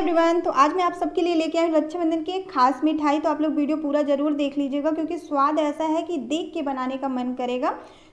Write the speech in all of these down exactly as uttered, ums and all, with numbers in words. Everyone, तो आज मैं आप सबके लिए लेके आई रक्षाबंधन की एक खास मिठाई। तो आप लोग वीडियो पूरा जरूर देख लीजिएगा क्योंकि स्वाद ऐसा है कि देख के बनाने का मन करेगा।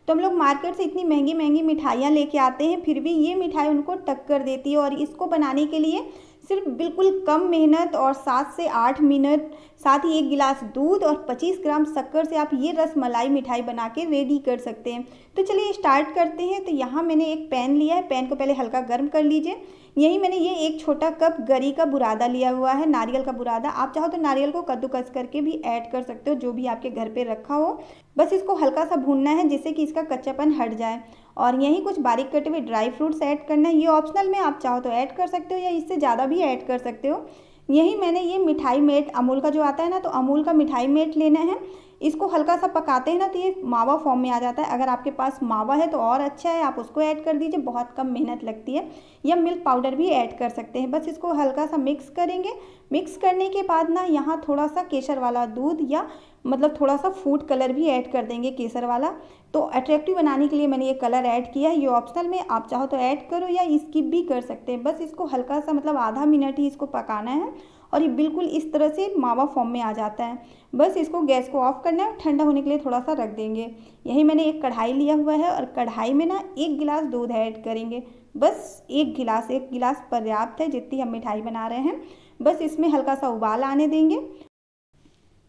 तो हम लोग मार्केट से इतनी महंगी महंगी मिठाइयाँ लेके आते हैं, फिर भी ये मिठाई उनको टक्कर देती है। और इसको बनाने के लिए सिर्फ बिल्कुल कम मेहनत और सात से आठ मिनट, साथ ही एक गिलास दूध और पच्चीस ग्राम शक्कर से आप ये रस मलाई मिठाई बना के रेडी कर सकते हैं। तो चलिए स्टार्ट करते हैं। तो यहाँ मैंने एक पैन लिया है, पैन को पहले हल्का गर्म कर लीजिए। यही मैंने ये एक छोटा कप गरी का बुरादा लिया हुआ है, नारियल का बुरादा। आप चाहो तो नारियल को कद्दूकस करके भी ऐड कर सकते हो, जो भी आपके घर पे रखा हो। बस इसको हल्का सा भूनना है जिससे कि इसका कच्चापन हट जाए। और यहीं कुछ बारीक कटे हुए ड्राई फ्रूट्स ऐड करना है। ये ऑप्शनल में, आप चाहो तो ऐड कर सकते हो या इससे ज़्यादा भी ऐड कर सकते हो। यही मैंने ये मिठाई मेट, अमूल का जो आता है ना, तो अमूल का मिठाई मेट लेना है। इसको हल्का सा पकाते हैं ना तो ये मावा फॉर्म में आ जाता है। अगर आपके पास मावा है तो और अच्छा है, आप उसको ऐड कर दीजिए, बहुत कम मेहनत लगती है। या मिल्क पाउडर भी ऐड कर सकते हैं। बस इसको हल्का सा मिक्स करेंगे। मिक्स करने के बाद ना यहाँ थोड़ा सा केसर वाला दूध या मतलब थोड़ा सा फूड कलर भी ऐड कर देंगे, केसर वाला। तो अट्रैक्टिव बनाने के लिए मैंने ये कलर ऐड किया है। ये ऑप्शनल में, आप चाहो तो ऐड करो या स्किप भी कर सकते हैं। बस इसको हल्का सा मतलब आधा मिनट ही इसको पकाना है और ये बिल्कुल इस तरह से मावा फॉर्म में आ जाता है। बस इसको गैस को ऑफ करना है और ठंडा होने के लिए थोड़ा सा रख देंगे। यही मैंने एक कढ़ाई लिया हुआ है और कढ़ाई में ना एक गिलास दूध ऐड करेंगे। बस एक गिलास, एक गिलास पर्याप्त है जितनी हम मिठाई बना रहे हैं। बस इसमें हल्का सा उबाल आने देंगे।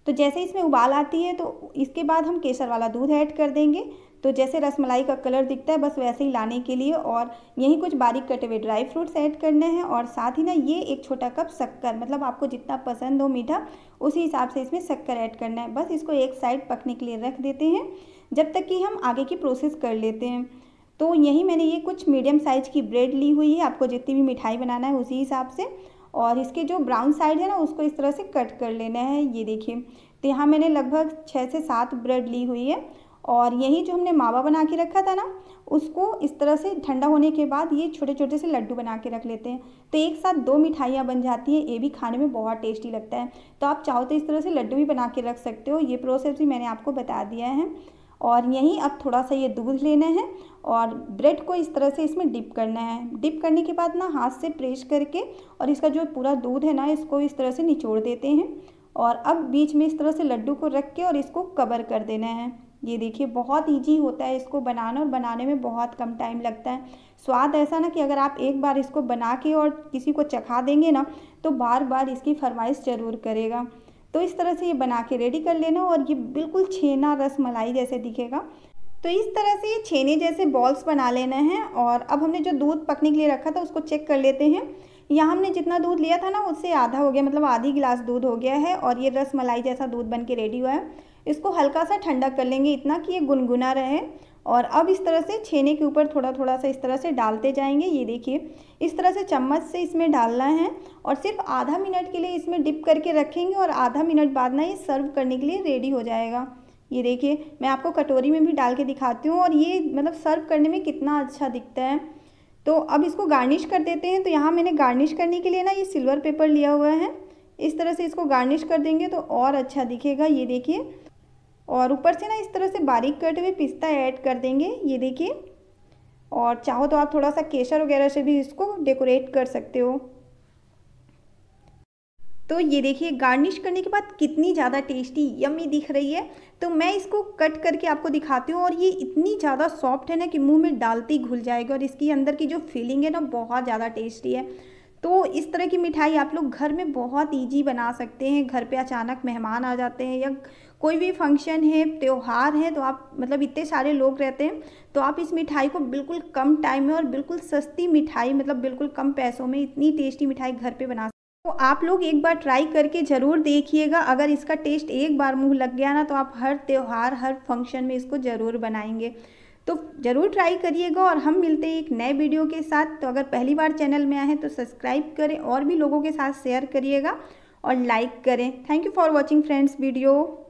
तो जैसे इसमें उबाल आती है तो इसके बाद हम केसर वाला दूध ऐड कर देंगे। तो जैसे रसमलाई का कलर दिखता है बस वैसे ही लाने के लिए। और यहीं कुछ बारीक कटे हुए ड्राई फ्रूट्स ऐड करने हैं। और साथ ही ना ये एक छोटा कप शक्कर, मतलब आपको जितना पसंद हो मीठा उसी हिसाब से इसमें शक्कर ऐड करना है। बस इसको एक साइड पकने के लिए रख देते हैं जब तक कि हम आगे की प्रोसेस कर लेते हैं। तो यहीं मैंने ये कुछ मीडियम साइज़ की ब्रेड ली हुई है, आपको जितनी भी मिठाई बनाना है उसी हिसाब से। और इसके जो ब्राउन साइड है ना उसको इस तरह से कट कर लेना है। ये देखिए, तो यहाँ मैंने लगभग छः से सात ब्रेड ली हुई है। और यही जो हमने मावा बना के रखा था ना उसको इस तरह से ठंडा होने के बाद ये छोटे छोटे से लड्डू बना के रख लेते हैं। तो एक साथ दो मिठाइयाँ बन जाती हैं। ये भी खाने में बहुत टेस्टी लगता है। तो आप चाहो तो इस तरह से लड्डू भी बना के रख सकते हो। ये प्रोसेस भी मैंने आपको बता दिया है। और यहीं अब थोड़ा सा ये दूध लेना है और ब्रेड को इस तरह से इसमें डिप करना है। डिप करने के बाद ना हाथ से प्रेस करके और इसका जो पूरा दूध है ना इसको इस तरह से निचोड़ देते हैं। और अब बीच में इस तरह से लड्डू को रख के और इसको कवर कर देना है। ये देखिए, बहुत इजी होता है इसको बनाना और बनाने में बहुत कम टाइम लगता है। स्वाद ऐसा ना कि अगर आप एक बार इसको बना के और किसी को चखा देंगे ना तो बार बार इसकी फरमाइश ज़रूर करेगा। तो इस तरह से ये बना के रेडी कर लेना और ये बिल्कुल छेना रस मलाई जैसे दिखेगा। तो इस तरह से ये छेने जैसे बॉल्स बना लेना है। और अब हमने जो दूध पकने के लिए रखा था उसको चेक कर लेते हैं। यहाँ हमने जितना दूध लिया था ना उससे आधा हो गया, मतलब आधी गिलास दूध हो गया है। और ये रस मलाई जैसा दूध बन के रेडी हुआ है। इसको हल्का सा ठंडा कर लेंगे, इतना कि ये गुनगुना रहे। और अब इस तरह से छेने के ऊपर थोड़ा थोड़ा सा इस तरह से डालते जाएंगे। ये देखिए, इस तरह से चम्मच से इसमें डालना है और सिर्फ आधा मिनट के लिए इसमें डिप करके रखेंगे। और आधा मिनट बाद ना ये सर्व करने के लिए रेडी हो जाएगा। ये देखिए, मैं आपको कटोरी में भी डाल के दिखाती हूँ। और ये मतलब सर्व करने में कितना अच्छा दिखता है। तो अब इसको गार्निश कर देते हैं। तो यहाँ मैंने गार्निश करने के लिए ना ये सिल्वर पेपर लिया हुआ है। इस तरह से इसको गार्निश कर देंगे तो और अच्छा दिखेगा। ये देखिए, और ऊपर से ना इस तरह से बारीक कटे हुए पिस्ता ऐड कर देंगे। ये देखिए, और चाहो तो आप थोड़ा सा केसर वगैरह से भी इसको डेकोरेट कर सकते हो। तो ये देखिए, गार्निश करने के बाद कितनी ज़्यादा टेस्टी यम्मी दिख रही है। तो मैं इसको कट करके आपको दिखाती हूँ। और ये इतनी ज़्यादा सॉफ्ट है ना कि मुंह में डालते ही घुल जाएगी। और इसकी अंदर की जो फीलिंग है ना बहुत ज़्यादा टेस्टी है। तो इस तरह की मिठाई आप लोग घर में बहुत इजी बना सकते हैं। घर पे अचानक मेहमान आ जाते हैं या कोई भी फंक्शन है, त्यौहार है, तो आप मतलब इतने सारे लोग रहते हैं तो आप इस मिठाई को बिल्कुल कम टाइम में और बिल्कुल सस्ती मिठाई, मतलब बिल्कुल कम पैसों में इतनी टेस्टी मिठाई घर पे बना सकते हैं। तो आप लोग एक बार ट्राई करके ज़रूर देखिएगा। अगर इसका टेस्ट एक बार मुँह लग गया ना तो आप हर त्यौहार, हर फंक्शन में इसको ज़रूर बनाएंगे। तो ज़रूर ट्राई करिएगा। और हम मिलते हैं एक नए वीडियो के साथ। तो अगर पहली बार चैनल में आए हैं तो सब्सक्राइब करें और भी लोगों के साथ शेयर करिएगा और लाइक करें। Thank you for watching friends video.